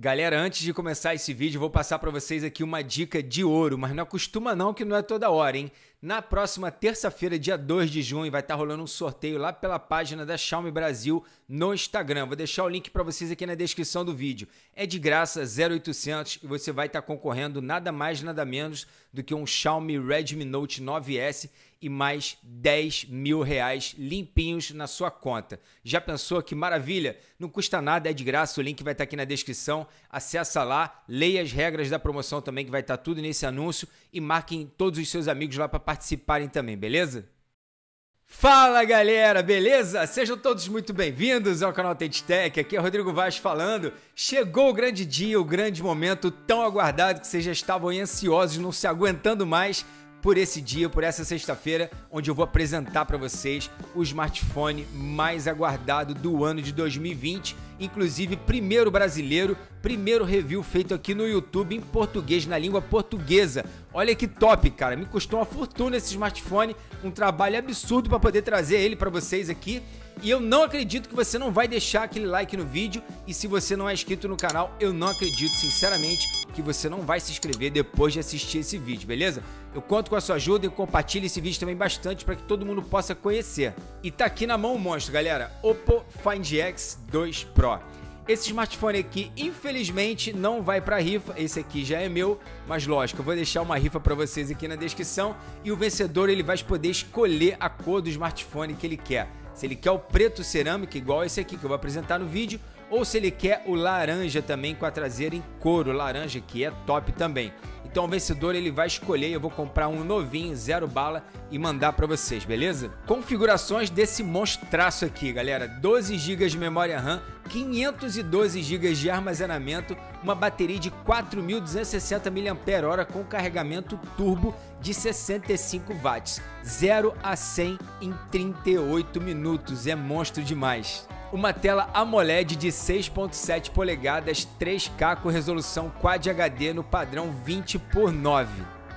Galera, antes de começar esse vídeo, eu vou passar para vocês aqui uma dica de ouro, mas não acostuma não que não é toda hora, hein? Na próxima terça-feira, dia 2 de junho, vai estar rolando um sorteio lá pela página da Xiaomi Brasil no Instagram. Vou deixar o link para vocês aqui na descrição do vídeo. É de graça, 0800, e você vai estar concorrendo nada mais, nada menos do que um Xiaomi Redmi Note 9S e mais 10 mil reais limpinhos na sua conta. Já pensou? Que maravilha! Não custa nada, é de graça, o link vai estar aqui na descrição. Acessa lá, leia as regras da promoção também, que vai estar tudo nesse anúncio, e marquem todos os seus amigos lá para participarem também, beleza? Fala galera, beleza? Sejam todos muito bem-vindos ao canal Tente Tech, aqui é Rodrigo Vaz falando. Chegou o grande dia, o grande momento tão aguardado, que vocês já estavam aí ansiosos, não se aguentando mais por esse dia, por essa sexta-feira, onde eu vou apresentar para vocês o smartphone mais aguardado do ano de 2020, inclusive primeiro brasileiro, primeiro review feito aqui no YouTube em português, na língua portuguesa. Olha que top, cara, me custou uma fortuna esse smartphone, um trabalho absurdo para poder trazer ele para vocês aqui. E eu não acredito que você não vai deixar aquele like no vídeo, e se você não é inscrito no canal, eu não acredito sinceramente que você não vai se inscrever depois de assistir esse vídeo, beleza? Eu conto com a sua ajuda e compartilhe esse vídeo também bastante para que todo mundo possa conhecer. E tá aqui na mão o monstro, galera, OPPO Find X2 Pro. Esse smartphone aqui, infelizmente, não vai para rifa, esse aqui já é meu, mas lógico, eu vou deixar uma rifa para vocês aqui na descrição, e o vencedor ele vai poder escolher a cor do smartphone que ele quer. Se ele quer o preto cerâmico, igual esse aqui que eu vou apresentar no vídeo, ou se ele quer o laranja também, com a traseira em couro, laranja, que é top também. Então o vencedor ele vai escolher, eu vou comprar um novinho, zero bala, e mandar para vocês, beleza? Configurações desse monstraço aqui, galera. 12 GB de memória RAM, 512 GB de armazenamento, uma bateria de 4.260 mAh com carregamento turbo de 65 watts, 0 a 100 em 38 minutos, é monstro demais. Uma tela AMOLED de 6.7 polegadas 3K com resolução Quad HD no padrão 20:9.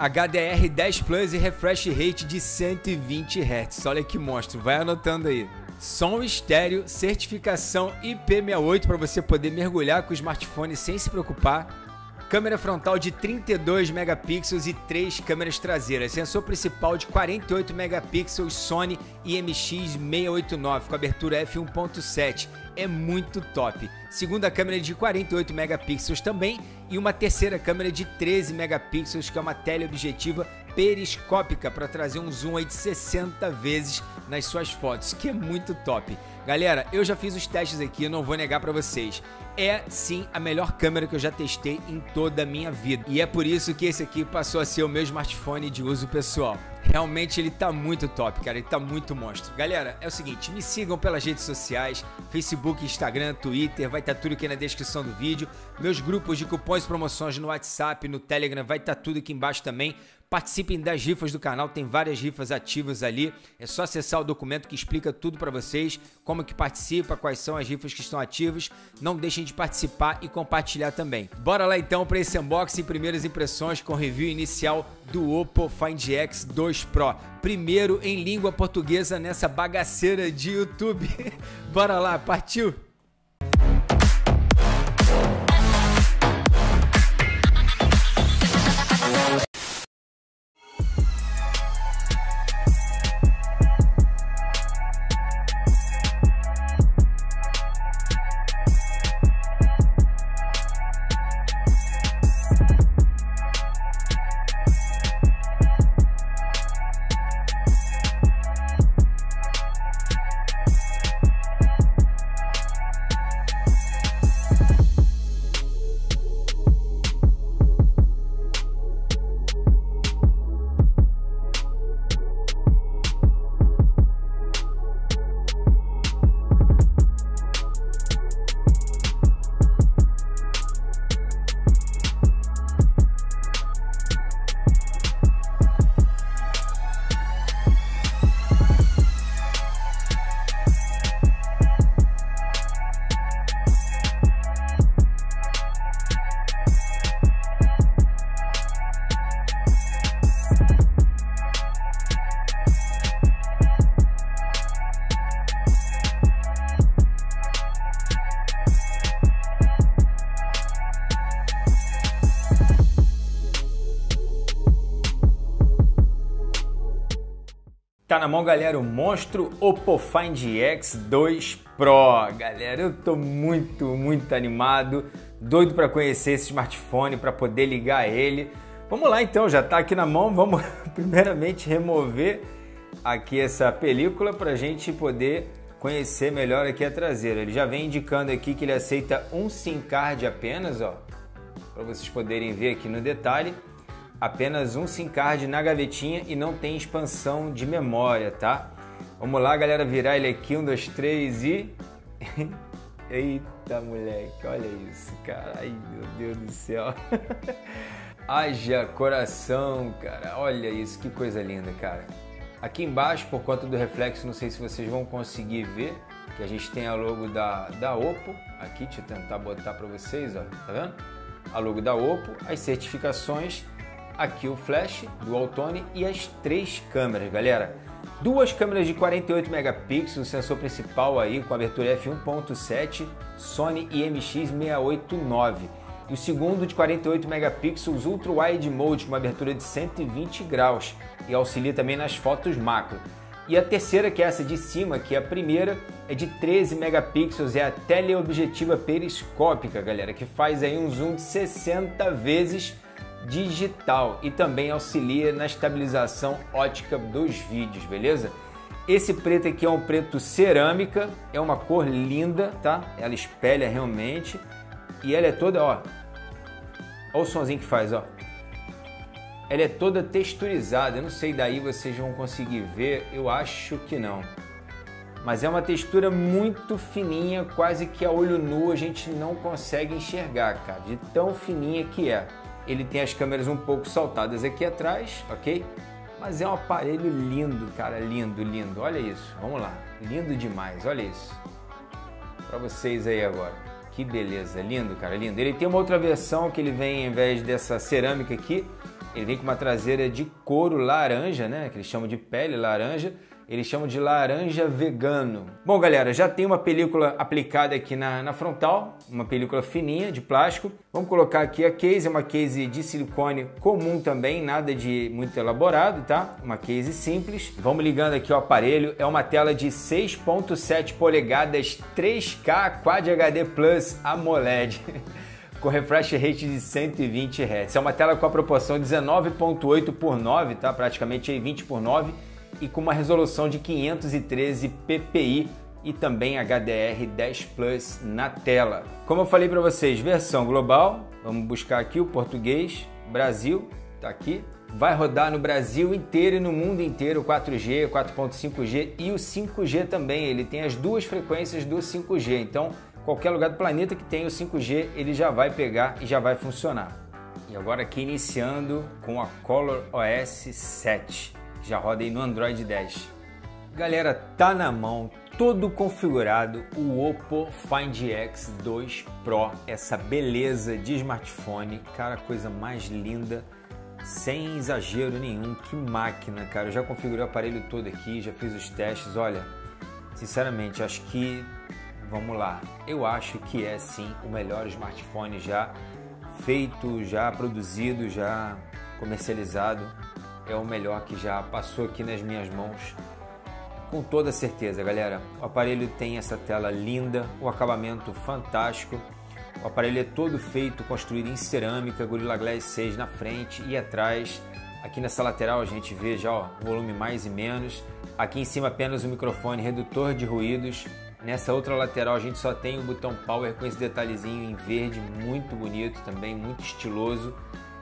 HDR10 Plus e refresh rate de 120 Hz. Olha que monstro, vai anotando aí. Som estéreo, certificação IP68 para você poder mergulhar com o smartphone sem se preocupar. Câmera frontal de 32 megapixels e 3 câmeras traseiras. Sensor principal de 48 megapixels Sony IMX689 com abertura f1.7. É muito top. Segunda câmera de 48 megapixels também, e uma terceira câmera de 13 megapixels que é uma teleobjetiva periscópica para trazer um zoom aí de 60 vezes nas suas fotos, que é muito top. Galera, eu já fiz os testes aqui, eu não vou negar para vocês. É sim a melhor câmera que eu já testei em toda a minha vida. E é por isso que esse aqui passou a ser o meu smartphone de uso pessoal. Realmente ele tá muito top, cara, ele tá muito monstro. Galera, é o seguinte, me sigam pelas redes sociais, Facebook, Instagram, Twitter, vai estar tudo aqui na descrição do vídeo. Meus grupos de cupons e promoções no WhatsApp, no Telegram, vai estar tudo aqui embaixo também. Participem das rifas do canal, tem várias rifas ativas ali. É só acessar o documento que explica tudo para vocês, como que participa, quais são as rifas que estão ativas. Não deixem de participar e compartilhar também. Bora lá então para esse unboxing e primeiras impressões com o review inicial do OPPO Find X2 Pro. Primeiro em língua portuguesa nessa bagaceira de YouTube. Bora lá, partiu! Tá na mão, galera, o monstro OPPO Find X2 Pro. Galera, eu tô muito animado, doido para conhecer esse smartphone, para poder ligar ele. Vamos lá então, já tá aqui na mão, vamos primeiramente remover aqui essa película pra gente poder conhecer melhor aqui a traseira. Ele já vem indicando aqui que ele aceita um SIM card apenas, ó, para vocês poderem ver aqui no detalhe. Apenas um SIM card na gavetinha e não tem expansão de memória, tá? Vamos lá, galera, virar ele aqui, 1, 2, 3 e... Eita, moleque, olha isso, cara, ai, meu Deus do céu. Haja coração, cara, olha isso, que coisa linda, cara. Aqui embaixo, por conta do reflexo, não sei se vocês vão conseguir ver, que a gente tem a logo da OPPO, aqui, deixa eu tentar botar pra vocês, ó, tá vendo? A logo da OPPO, as certificações... Aqui o flash, dual tone e as 3 câmeras, galera. 2 câmeras de 48 megapixels, o sensor principal aí com abertura f1.7, Sony IMX689. E o segundo de 48 megapixels, ultra wide mode, com abertura de 120 graus e auxilia também nas fotos macro. E a terceira, que é essa de cima, que é a primeira, é de 13 megapixels, é a teleobjetiva periscópica, galera, que faz aí um zoom de 60 vezes digital e também auxilia na estabilização ótica dos vídeos, beleza? Esse preto aqui é um preto cerâmica, é uma cor linda, tá? Ela espelha realmente e ela é toda, ó, olha o sonzinho que faz, ó. Ela é toda texturizada, eu não sei daí vocês vão conseguir ver, eu acho que não. Mas é uma textura muito fininha, quase que a olho nu a gente não consegue enxergar, cara, de tão fininha que é. Ele tem as câmeras um pouco saltadas aqui atrás, ok? Mas é um aparelho lindo, cara, lindo. Olha isso, vamos lá, lindo demais, olha isso. Para vocês aí agora, que beleza, lindo, cara, lindo. Ele tem uma outra versão que ele vem, ao invés dessa cerâmica aqui, ele vem com uma traseira de couro laranja, né? Que eles chamam de pele laranja. Eles chamam de laranja vegano. Bom, galera, já tem uma película aplicada aqui na frontal, uma película fininha de plástico. Vamos colocar aqui a case, é uma case de silicone comum também, nada de muito elaborado, tá? Uma case simples. Vamos ligando aqui o aparelho, é uma tela de 6.7 polegadas 3K Quad HD Plus AMOLED. Com refresh rate de 120 Hz. É uma tela com a proporção 19.8x9, tá? Praticamente aí 20x9. E com uma resolução de 513 ppi e também HDR10 Plus na tela. Como eu falei para vocês, versão global, vamos buscar aqui o português, Brasil, tá aqui. Vai rodar no Brasil inteiro e no mundo inteiro 4G, 4.5G e o 5G também. Ele tem as duas frequências do 5G, então qualquer lugar do planeta que tenha o 5G, ele já vai pegar e já vai funcionar. E agora aqui iniciando com a ColorOS 7. Já roda aí no Android 10. Galera, tá na mão, todo configurado, o OPPO Find X2 Pro. Essa beleza de smartphone, cara, coisa mais linda, sem exagero nenhum. Que máquina, cara. Eu já configurei o aparelho todo aqui, já fiz os testes. Olha, sinceramente, acho que, vamos lá, eu acho que é sim o melhor smartphone já feito, já produzido, já comercializado. É o melhor que já passou aqui nas minhas mãos, com toda certeza, galera. O aparelho tem essa tela linda, o acabamento fantástico, o aparelho é todo feito, construído em cerâmica, Gorilla Glass 6 na frente e atrás. Aqui nessa lateral a gente vê já, ó, volume mais e menos. Aqui em cima apenas o microfone redutor de ruídos. Nessa outra lateral a gente só tem o botão power com esse detalhezinho em verde, muito bonito também, muito estiloso.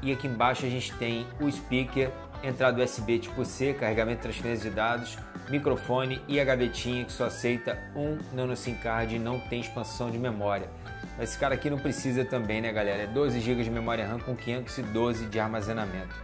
E aqui embaixo a gente tem o speaker, entrada USB tipo C, carregamento e transferência de dados, microfone e a gavetinha que só aceita um nano SIM card e não tem expansão de memória. Mas esse cara aqui não precisa também, né, galera? É 12 GB de memória RAM com 512 de armazenamento.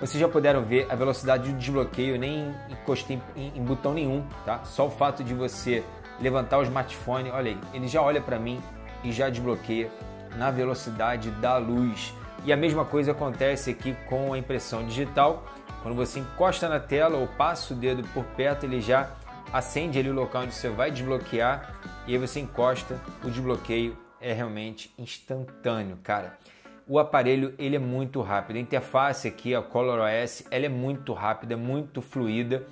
Vocês já puderam ver a velocidade do desbloqueio, nem encostei em botão nenhum, tá? Só o fato de você levantar o smartphone, olha aí, ele já olha para mim e já desbloqueia na velocidade da luz. E a mesma coisa acontece aqui com a impressão digital. Quando você encosta na tela ou passa o dedo por perto, ele já acende ali o local onde você vai desbloquear. E aí você encosta, o desbloqueio é realmente instantâneo, cara. O aparelho, ele é muito rápido. A interface aqui, a ColorOS, ela é muito rápida, muito fluida.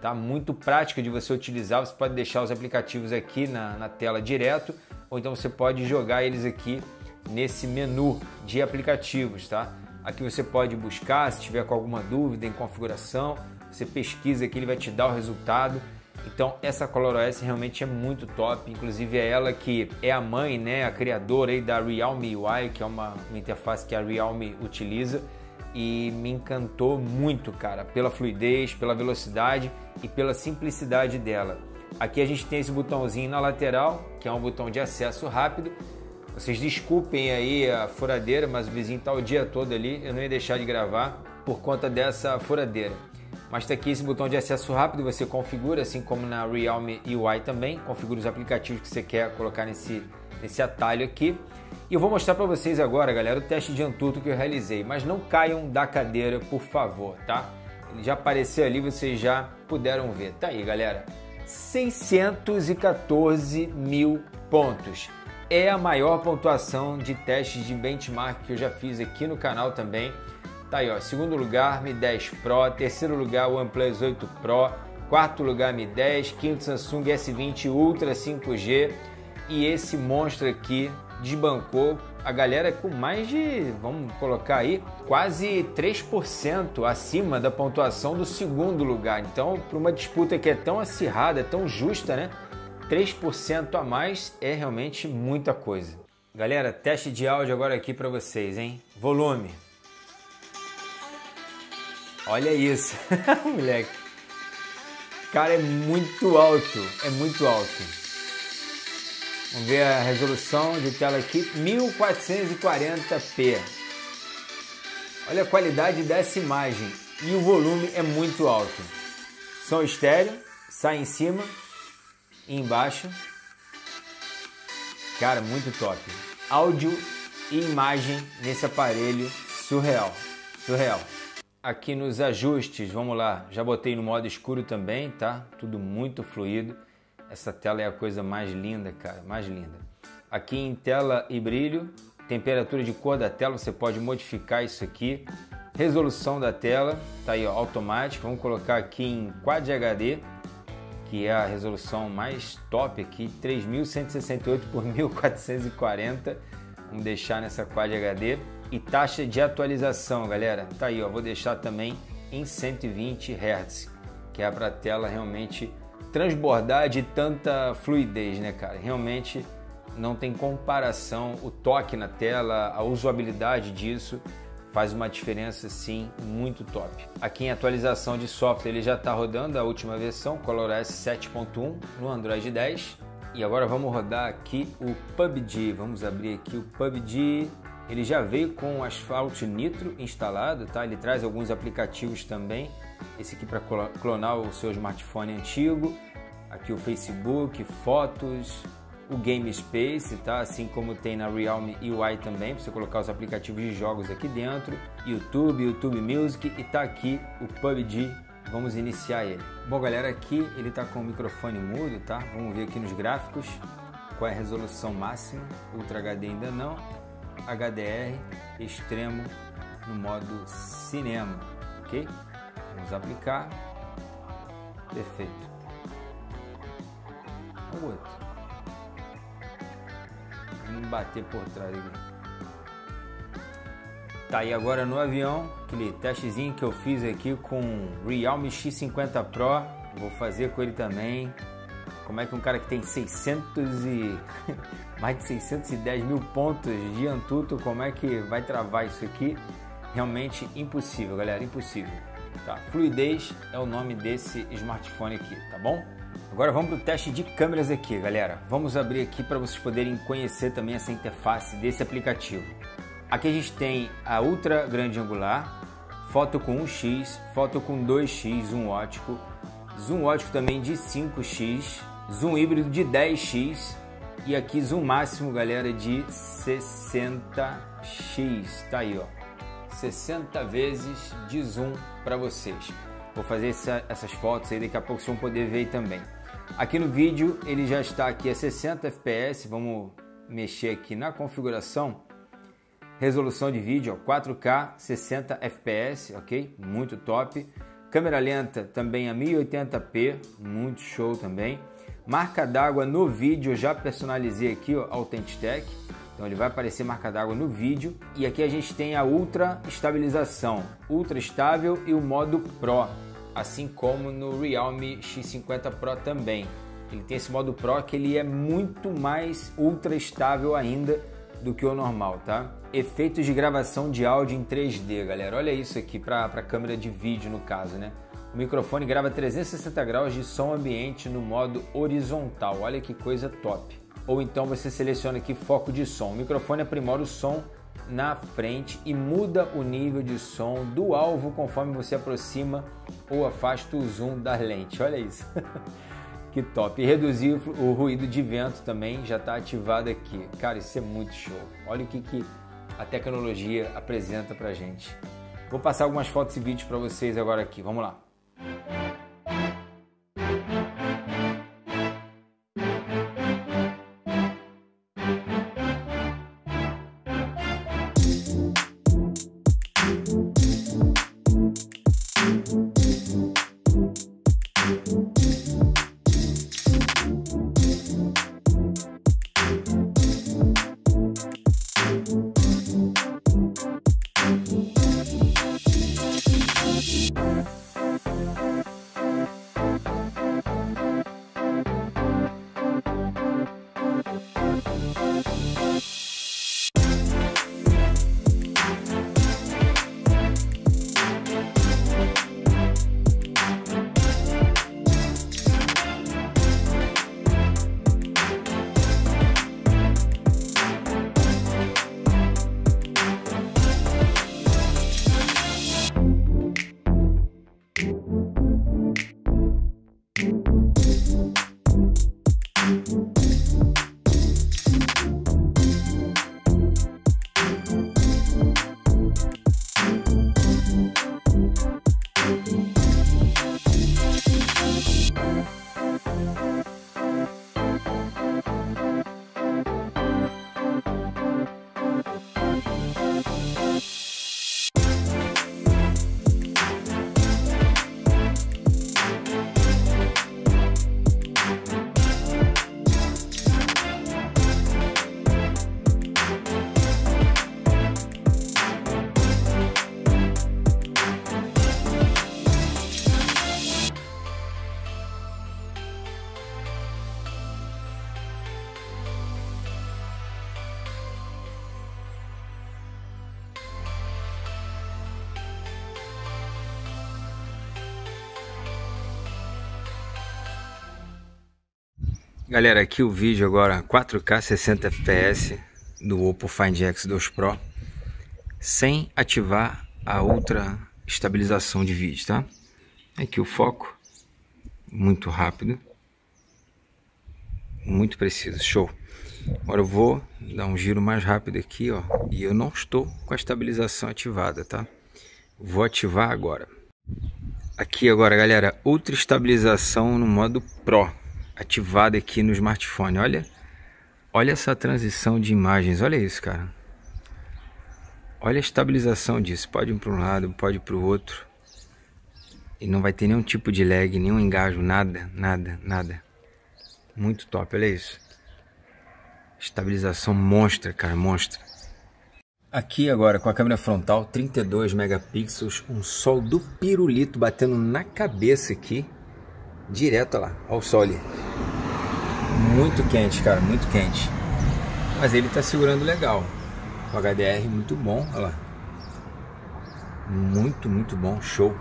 tá? Muito prática de você utilizar, você pode deixar os aplicativos aqui na tela direto, ou então você pode jogar eles aqui nesse menu de aplicativos, tá? Aqui você pode buscar, se tiver com alguma dúvida em configuração, você pesquisa aqui, ele vai te dar o resultado. Então essa ColorOS realmente é muito top, inclusive é ela que é a mãe, né, a criadora aí da Realme UI, que é uma interface que a Realme utiliza, e me encantou muito, cara, pela fluidez, pela velocidade e pela simplicidade dela. Aqui a gente tem esse botãozinho na lateral, que é um botão de acesso rápido. Vocês desculpem aí a furadeira, mas o vizinho tá o dia todo ali, eu não ia deixar de gravar por conta dessa furadeira. Mas está aqui esse botão de acesso rápido, você configura, assim como na Realme UI também, configura os aplicativos que você quer colocar nesse atalho aqui. E eu vou mostrar para vocês agora, galera, o teste de AnTuTu que eu realizei, mas não caiam da cadeira, por favor, tá? Ele já apareceu ali, vocês já puderam ver. Tá aí, galera, 614 mil pontos. É a maior pontuação de testes de benchmark que eu já fiz aqui no canal também. Tá aí, ó, segundo lugar, Mi 10 Pro, terceiro lugar, OnePlus 8 Pro, quarto lugar, Mi 10, quinto, Samsung S20 Ultra 5G, e esse monstro aqui desbancou a galera com mais de, vamos colocar aí, quase 3% acima da pontuação do segundo lugar. Então, para uma disputa que é tão acirrada, tão justa, né, 3% a mais é realmente muita coisa. Galera, teste de áudio agora aqui para vocês, hein? Volume. Olha isso, moleque, cara, é muito alto, vamos ver a resolução de tela aqui, 1440p, olha a qualidade dessa imagem, e o volume é muito alto, som estéreo, sai em cima e embaixo, cara, muito top, áudio e imagem nesse aparelho, surreal, surreal. Aqui nos ajustes, vamos lá, já botei no modo escuro também, tá? Tudo muito fluido. Essa tela é a coisa mais linda, cara, mais linda. Aqui em tela e brilho, temperatura de cor da tela, você pode modificar isso aqui. Resolução da tela, tá aí, ó, automática. Vamos colocar aqui em Quad HD, que é a resolução mais top aqui, 3168 por 1440. Vamos deixar nessa Quad HD. E taxa de atualização, galera, tá aí, ó, vou deixar também em 120 Hz, que é para a tela realmente transbordar de tanta fluidez, né, cara? Realmente não tem comparação, o toque na tela, a usabilidade disso faz uma diferença, sim, muito top. Aqui em atualização de software, ele já está rodando a última versão, ColorOS 7.1 no Android 10. E agora vamos rodar aqui o PUBG, vamos abrir aqui o PUBG. Ele já veio com o Asphalt Nitro instalado, tá? Ele traz alguns aplicativos também. Esse aqui para clonar o seu smartphone antigo. Aqui o Facebook, fotos, o Game Space, tá? Assim como tem na Realme UI também, para você colocar os aplicativos de jogos aqui dentro. YouTube, YouTube Music, e tá aqui o PUBG. Vamos iniciar ele. Bom, galera, aqui ele tá com o microfone mudo, tá? Vamos ver aqui nos gráficos qual é a resolução máxima. Ultra HD ainda não. HDR extremo no modo cinema, ok? Vamos aplicar, perfeito. O outro, vamos bater por trás aqui. Tá aí agora no avião, aquele testezinho que eu fiz aqui com o Realme X50 Pro, vou fazer com ele também. Como é que um cara que tem mais de 610 mil pontos de AnTuTu, como é que vai travar isso aqui? Realmente impossível, galera, impossível. Tá? Fluidez é o nome desse smartphone aqui, tá bom? Agora vamos para o teste de câmeras aqui, galera. Vamos abrir aqui para vocês poderem conhecer também essa interface desse aplicativo. Aqui a gente tem a ultra grande angular, foto com 1x, foto com 2x, zoom ótico, zoom ótico também de 5x, zoom híbrido de 10x e aqui zoom máximo, galera, de 60x. Tá aí, ó, 60 vezes de zoom para vocês. Vou fazer essas fotos aí, daqui a pouco vocês vão poder ver também. Aqui no vídeo ele já está aqui a 60 fps, vamos mexer aqui na configuração. Resolução de vídeo, ó, 4K, 60 fps, ok? Muito top. Câmera lenta também a 1080p, muito show também. Marca d'água no vídeo, eu já personalizei aqui, ó, Authentic Tech. Então ele vai aparecer marca d'água no vídeo. E aqui a gente tem a ultra estabilização, ultra estável e o modo Pro, assim como no Realme X50 Pro também. Ele tem esse modo Pro que ele é muito mais ultra estável ainda do que o normal, tá? Efeitos de gravação de áudio em 3D, galera. Olha isso aqui para câmera de vídeo, no caso, né? O microfone grava 360 graus de som ambiente no modo horizontal. Olha que coisa top. Ou então você seleciona aqui foco de som. O microfone aprimora o som na frente e muda o nível de som do alvo conforme você aproxima ou afasta o zoom da lente. Olha isso. Que top! E reduzir o ruído de vento também já está ativado aqui. Cara, isso é muito show. Olha o que a tecnologia apresenta pra gente. Vou passar algumas fotos e vídeos para vocês agora aqui. Vamos lá! Galera, aqui o vídeo agora 4K 60 fps do OPPO Find X2 Pro sem ativar a outra estabilização de vídeo, tá? Aqui o foco, muito rápido, muito preciso, show! Agora eu vou dar um giro mais rápido aqui, ó, e eu não estou com a estabilização ativada, tá? Vou ativar agora. Aqui agora, galera, outra estabilização no modo Pro ativada aqui no smartphone. Olha essa transição de imagens, olha isso, cara, olha a estabilização disso, pode ir para um lado, pode ir para o outro, e não vai ter nenhum tipo de lag, nenhum engajo, nada, muito top, olha isso, estabilização monstra, cara, monstra. Aqui agora com a câmera frontal, 32 megapixels, um sol do pirulito batendo na cabeça aqui, direto lá, ao sol ali. Muito quente, cara, muito quente. Mas ele tá segurando legal. O HDR muito bom, olha lá. Muito bom, show.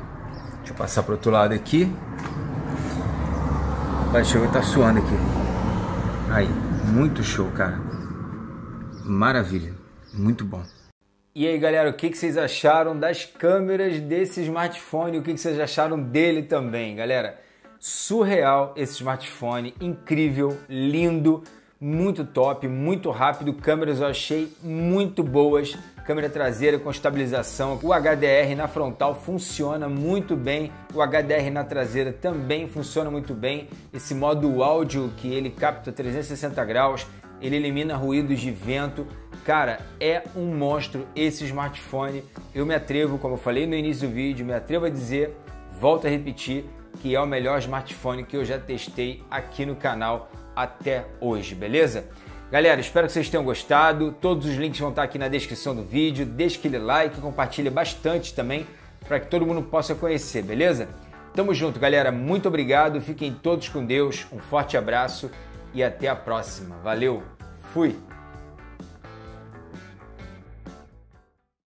Deixa eu passar pro outro lado aqui. Deixa eu estar suando aqui. Aí, muito show, cara. Maravilha, muito bom. E aí, galera, o que vocês acharam das câmeras desse smartphone? O que vocês acharam dele também, galera? Surreal esse smartphone, incrível, lindo, muito top, muito rápido, câmeras eu achei muito boas, câmera traseira com estabilização, o HDR na frontal funciona muito bem, o HDR na traseira também funciona muito bem, esse modo áudio que ele capta 360 graus, ele elimina ruídos de vento, cara, é um monstro esse smartphone, eu me atrevo, como eu falei no início do vídeo, me atrevo a dizer, Volto a repetir que é o melhor smartphone que eu já testei aqui no canal até hoje, beleza? Galera, espero que vocês tenham gostado. Todos os links vão estar aqui na descrição do vídeo. Deixe aquele like, compartilhe bastante também para que todo mundo possa conhecer, beleza? Tamo junto, galera. Muito obrigado. Fiquem todos com Deus. Um forte abraço e até a próxima. Valeu. Fui.